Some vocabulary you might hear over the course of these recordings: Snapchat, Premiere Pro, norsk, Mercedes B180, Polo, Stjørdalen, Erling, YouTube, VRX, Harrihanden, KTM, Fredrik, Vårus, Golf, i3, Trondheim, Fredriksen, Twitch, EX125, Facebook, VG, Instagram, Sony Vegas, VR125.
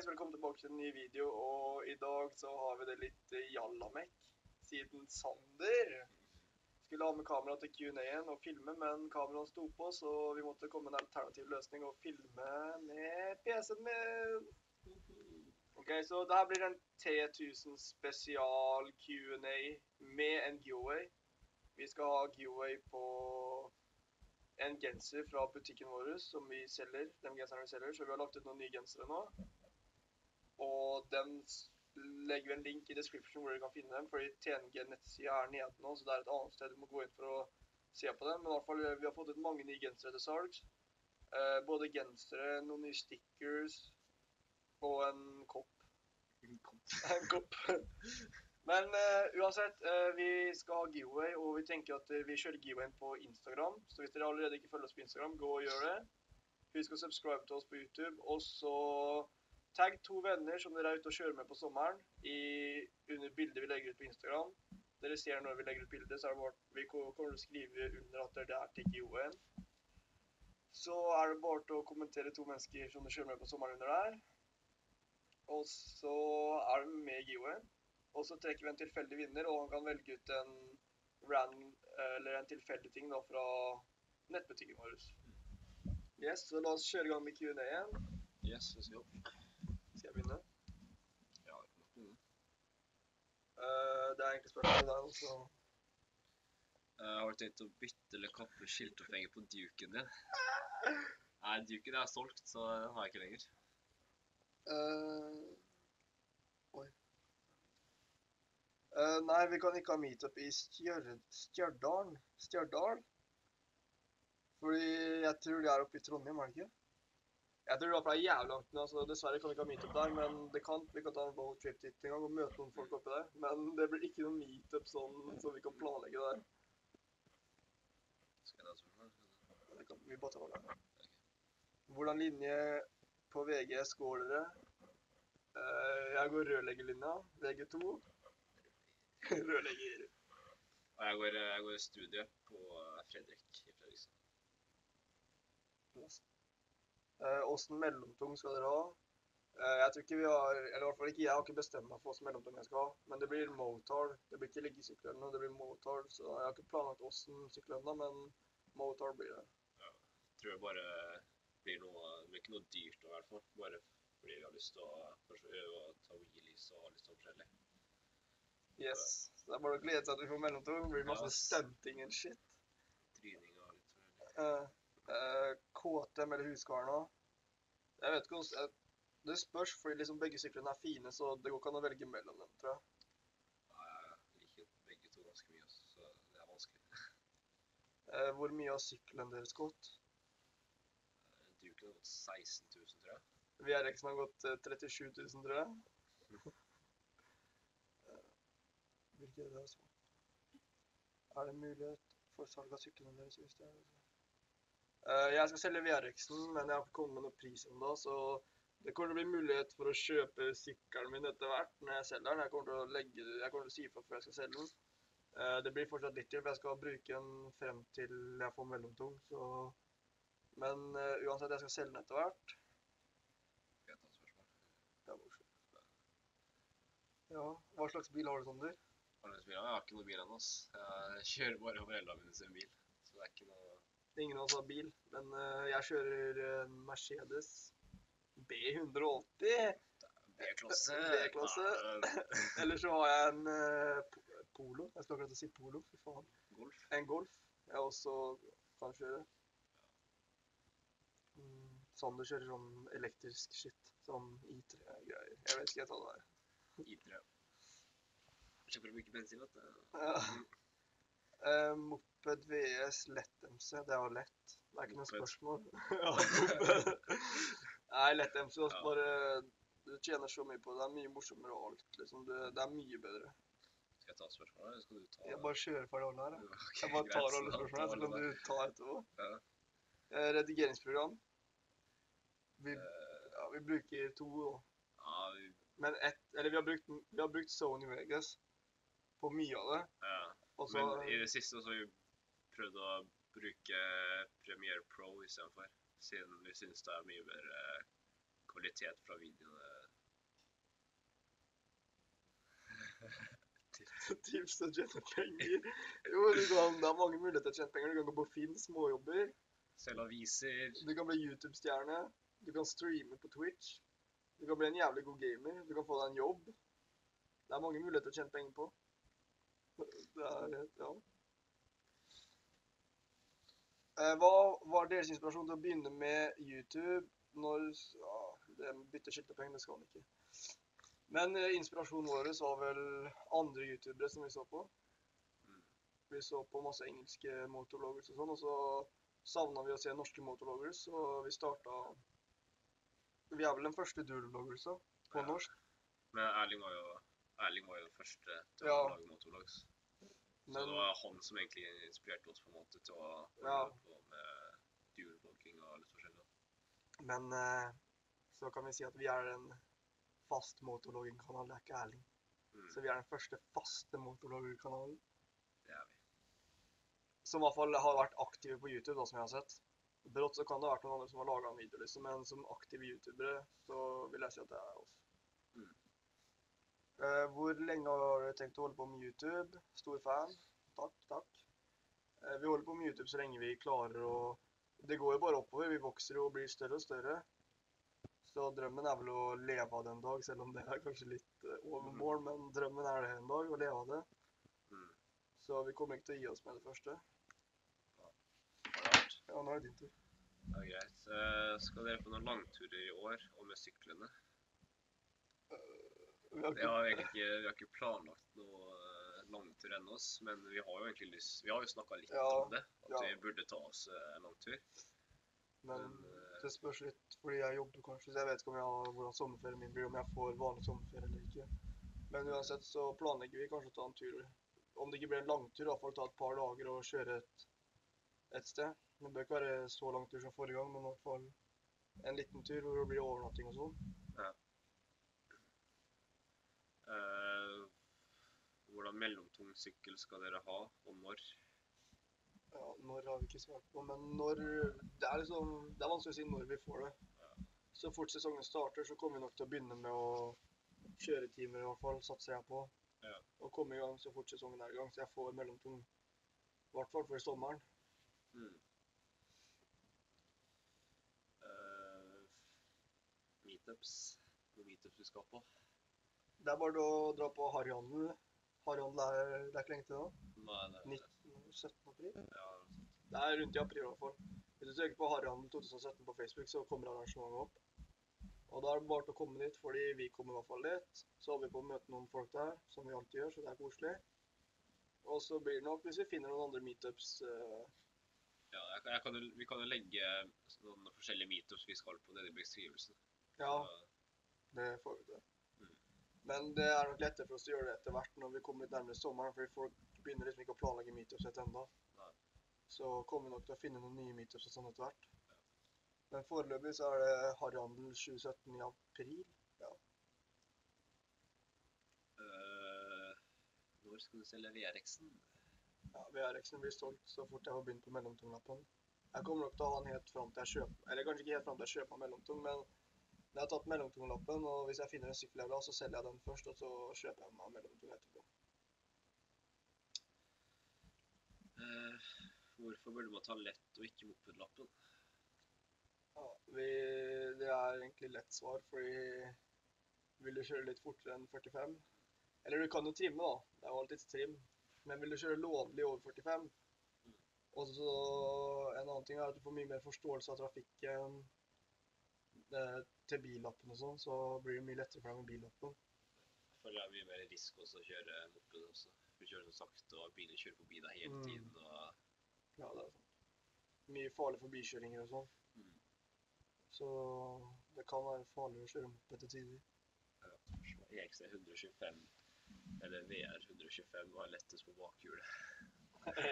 folkens, velkommen tilbake til en ny video, og i dag så har vi det litt jallamekk siden Sander skulle ha med kamera til Q&A-en og filme, men kameraen sto på, så vi måtte komme med en alternativ løsning og filme med PC-en min. Ok, så det her blir en 3000 spesial Q&A med en giveaway. Vi skal ha giveaway på en genser fra butikken Vårus som vi selger, de genserne vi selger, så vi har lagt ut noen nye gensere nå. Og den legger vi en link i description hvor du kan finne dem, fordi TNG-nettsiden er nede nå, så det er et annet sted du må gå inn for å se på dem. Men i hvert fall, vi har fått ut mange nye gensere til salg. Både gensere, noen nye stickers, og en kopp. En kopp. Men uansett, vi skal ha giveaway, og vi tenker at vi kjører giveawayen på Instagram. Så hvis dere allerede ikke følger oss på Instagram, gå og gjør det. Husk å subscribe til oss på YouTube, og så tagg to venner som dere er ute og kjører med på sommeren under bildet vi legger ut på Instagram. Dere ser når vi legger ut bildet, så er det bare, vi kommer til å skrive under at det er til giveawayen. Så er det bare til å kommentere to mennesker som dere kjører med på sommeren under der. Og så er det med giveawayen. Og så trekker vi en tilfeldig vinner, og han kan velge ut en random, eller en tilfeldig ting da, fra nettbutikken vår. Yes, så la oss kjøre i gang med Q&A igjen. Yes, let's go. Skal jeg begynne? Ja, det kan nok begynne. Det er egentlig spørsmålet der også. Har du tenkt å bytte eller kappe skiltopphengig på duken din? Nei, duken er solgt, så den har jeg ikke lenger. Nei, vi kan ikke ha meetup i Stjørdalen. Stjørdalen? Fordi jeg tror de er oppe i Trondheim, er det ikke? Jeg tror det er jævlig langt nå, så dessverre kan vi ikke ha meetup der, men vi kan ta en road trip dit en gang og møte noen folk oppe der. Men det blir ikke noen meetup sånn som vi kan planlegge der. Skal jeg da spørre? Vi bare tar over der. Hvordan linje på VG skår dere? Jeg går rørleggerlinja, VG2. Rørlegger. Og jeg går i studie på Fredrik i Fredriksen. Hvordan mellomtung skal dere ha? Jeg tror ikke vi har, eller i hvert fall ikke jeg har ikke bestemt meg for hvordan mellomtung jeg skal ha. Men det blir motor, det blir ikke liggesykler nå, det blir motor. Så jeg har ikke planlagt hvordan sykler enda, men motor blir det. Ja, jeg tror det bare blir noe, det blir ikke noe dyrt i hvert fall. Bare fordi vi har lyst til å øve og ta wheelies og litt sånn forskjellig. Yes, så det er bare å glede seg at vi får mellomtog, det blir masse stunting and shit. Tryning og litt sånn. KTM eller huskaren nå? Jeg vet ikke hvordan, det spørs fordi liksom begge syklene er fine, så det går ikke an å velge mellom dem, tror jeg. Nei, jeg liker begge to ganske mye, så det er vanskelig. Hvor mye har syklen deres gått? Duken har gått 16 000, tror jeg. VRX-en har gått 37 000, tror jeg. Hvilket er det altså? Er det mulighet for salg av syklene deres hvis det er det? Jeg skal selge VRX-en, men jeg har ikke kommet med noen pris om det, så det kommer til å bli mulighet for å kjøpe sykkelen min etter hvert når jeg selger den. Jeg kommer til å si for før jeg skal selge den. Det blir fortsatt litt til, for jeg skal bruke den frem til jeg får mellomtung, så men uansett, jeg skal selge den etter hvert. Jeg tar spørsmål. Det er bortsett. Ja, hva slags bil har du, Sander? Jeg har ikke noen bil ennå, ass. Jeg kjører bare over eldre min sin bil, så det er ikke noe... Ingen av oss har bil, men jeg kjører Mercedes B180. B-klasse. B-klasse. Ellers så har jeg en Polo. Jeg skal akkurat si Polo, fy faen. Golf. En Golf. Jeg også kan kjøre. Sander kjører sånn elektrisk shit, sånn i3-greier. Jeg vet ikke, jeg tar det her. I3. Jeg kjøper å bruke bensin, vet du. Ja. Moped vs. lett-MC, det er jo lett. Det er ikke noe spørsmål. Ja, moped. Nei, lett-MC også bare, du tjener så mye på det. Det er mye morsommere og alt, liksom. Det er mye bedre. Skal jeg ta spørsmålet, eller skal du ta... Jeg bare kjører for det alle her, jeg. Jeg bare tar alle spørsmålet, så kan du ta etterpå. Ja. Redigeringsprogram. Vi bruker to, da. Ja, vi har brukt Sony Vegas. På mye av det. Ja, også, men i det siste så har vi prøvd å bruke Premiere Pro i stedet for, siden vi synes det er mye bedre kvalitet fra videoene Tips til å tjene penger. Jo, det er mange muligheter til å tjene penger. Du kan gå på Finn, småjobber. Selge aviser. Du kan bli YouTube-stjerne. Du kan streame på Twitch. Du kan bli en jævlig god gamer. Du kan få deg en jobb. Det er mange muligheter til å tjene penger på. Det er helt, ja. Hva var deres inspirasjon til å begynne med YouTube når, ja, det bytte skiltepenger, det skal man ikke. Men inspirasjonen vår var vel andre YouTubere som vi så på. Vi så på masse engelske motorvloggers og sånn, og så savnet vi å se norske motorvloggers, og vi startet... Vi er vel den første dual-vloggers da, på norsk. Men Erling var jo første til å lage motorvlogs. Så det var han som egentlig inspirerte oss på en måte til å gå med dual-vlogging og litt forskjellig. Men så kan vi si at vi er en fast motorvlogging-kanal, det er ikke Erling. Så vi er den første faste motorvlogging-kanalen. Det er vi. Som i hvert fall har vært aktive på YouTube da, som jeg har sett. Brått så kan det ha vært noen andre som har laget en video, liksom, men som aktive youtubere så vil jeg si at det er oss. Hvor lenge har du tenkt å holde på med YouTube? Stor fan. Takk. Vi holder på med YouTube så lenge vi klarer å... Det går jo bare oppover, vi vokser jo og blir større og større. Så drømmen er vel å leve av det en dag, selv om det er kanskje litt overmål, men drømmen er det en dag, å leve av det. Så vi kommer ikke til å gi oss med det første. Ja, nå er det din tur. Ja, greit. Skal dere på noen langturer i år, og med syklene? Vi har ikke planlagt noen langtur enn oss, men vi har jo egentlig lyst... Vi har jo snakket litt om det, at vi burde ta oss en langtur. Men det spørs litt, fordi jeg jobber kanskje, så jeg vet ikke om jeg har hvordan sommerferien min blir, om jeg får vanlig sommerferie eller ikke. Men uansett så planlegger vi kanskje å ta en tur. Om det ikke blir en langtur, da får vi ta et par dager og kjøre et sted. Det bør ikke være så lang tur som forrige gang, men i hvert fall en liten tur hvor det blir overnatting og sånn. Ja. Hvordan mellomtung sykkel skal dere ha, og når? Ja, når har vi ikke svart på, men når... Det er vanskelig å si når vi får det. Ja. Så fort sesongen starter, så kommer vi nok til å begynne med å kjøre timer i hvert fall, satser jeg på. Ja. Og komme i gang så fort sesongen er i gang, så jeg får mellomtung, i hvert fall før sommeren. Meetups vi skal på. Det er bare å dra på Harrihanden. Harrihanden er ikke lenge til nå. Nei, det er det. 17. april? Ja, det er rundt i april i hvert fall. Hvis du søker på Harrihanden 2017 på Facebook, så kommer arrangementet opp. Og da er det bare til å komme dit, fordi vi kommer i hvert fall litt. Så har vi på å møte noen folk der, som vi alltid gjør, så det er koselig. Og så blir det nok hvis vi finner noen andre meetups. Ja, vi kan jo legge noen forskjellige meetups vi skal på nede i beskrivelsen. Ja, det får vi til. Men det er nok lettere for oss å gjøre det etter hvert når vi kommer litt nærmere sommeren, fordi folk begynner liksom ikke å planlegge meetups etter enda. Så kommer vi nok til å finne noen nye meetups og sånn etter hvert. Men foreløpig så er det Harrihanden 2017 i april. Når skal du selge VRX-en? Ja, VRX-en blir solgt så fort jeg har begynt på mellomtunglappen. Jeg kommer nok til å ha den helt frem til jeg kjøper, eller kanskje ikke helt frem til jeg kjøper mellomtung, men jeg har tatt mellomtunglappen, og hvis jeg finner en sykkel jeg vil ha, så selger jeg den først, og så kjøper jeg meg mellomtung etterpå. Hvorfor burde man ta lett og ikke mopedlappen? Ja, det er egentlig lett svar, fordi vil du kjøre litt fortere enn 45? Eller du kan jo trimme da, det er jo alltid trim, men vil du kjøre lovlig over 45? Og så en annen ting er at du får mye mer forståelse av trafikken, til billappen og sånn, så blir det mye lettere for deg med billappen. Jeg føler det er mye mer risk også å kjøre moppen også. Du kjører noe sakte, og bilen kjører forbi deg hele tiden, og ja, det er sant. Mye farlig for bikjøringer og sånn. Så det kan være farlig å kjøre mop etter tider. Ja, EX125, eller VR125 var lettest på bakhjulet.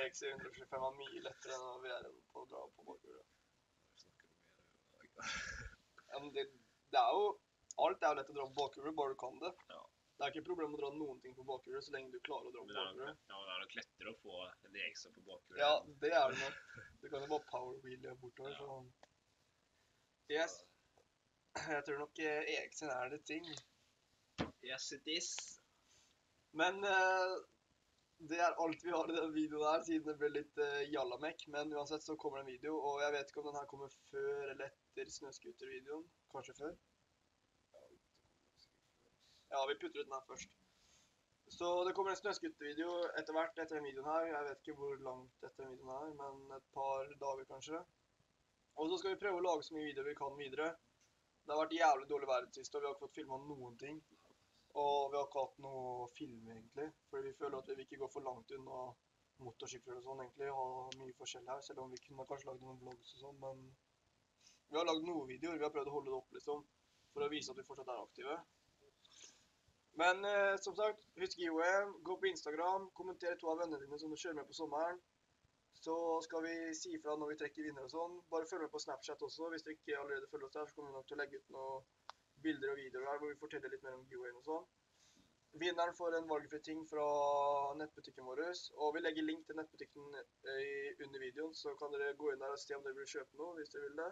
EX125 var mye lettere enn VR på å dra på bakhjulet. Vi snakker om VR i dag. Ja, men det er jo... Alt er jo lett å dra på bakhjulet, bare du kan det. Ja. Det er ikke et problem å dra noen ting på bakhjulet, så lenge du klarer å dra på bakhjulet. Ja, det er nok lettere å få en ekstra på bakhjulet. Ja, det er det nok. Du kan jo bare powerwheele bortover, så... Yes. Jeg tror nok EX-en er det ting. Yes, it is. Men det er alt vi har i den videoen her, siden det ble litt jallamekk. Men uansett så kommer det en video, og jeg vet ikke om den her kommer før eller etter snøskuter-videoen. Kanskje før? Ja, vi putter ut den her først. Så det kommer en snøskuter-video etter hvert etter den videoen her. Jeg vet ikke hvor langt etter den videoen her, men et par dager kanskje. Og så skal vi prøve å lage så mye videoer vi kan videre. Det har vært jævlig dårlig vær sist, og vi har ikke fått filmet noen ting. Og vi har ikke hatt noe film egentlig, fordi vi føler at vi ikke går for langt unna motorsykler og sånn egentlig, og mye forskjell her, selv om vi kunne kanskje lagd noen vlogs og sånn, men vi har lagd noen videoer, vi har prøvd å holde det opp liksom, for å vise at vi fortsatt er aktive. Men som sagt, husk giveaway, gå på Instagram, kommenter to av vennene dine som du kjører med på sommeren, så skal vi si fra når vi trekker vinner og sånn. Bare følg med på Snapchat også, hvis dere ikke allerede følger oss der, så kommer vi nok til å legge ut noe bilder og videoer her, hvor vi forteller litt mer om giveawayen og sånn. Vinneren får en valgfri ting fra nettbutikken Vårus, og vi legger link til nettbutikken under videoen, så kan dere gå inn der og se om dere vil kjøpe noe, hvis dere vil det.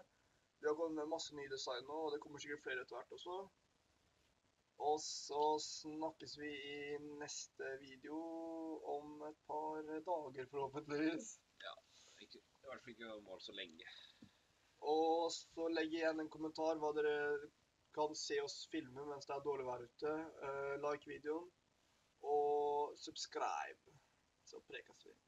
Vi har gått med masse nye design nå, og det kommer sikkert flere etter hvert også. Og så snakkes vi i neste video om et par dager forhåpentligvis. Ja, det er i hvert fall ikke å måle så lenge. Og så legger igjen en kommentar hva dere kan se oss filme mens det er dårlig vær ute. Like videoen. Og subscribe. Så prekes vi.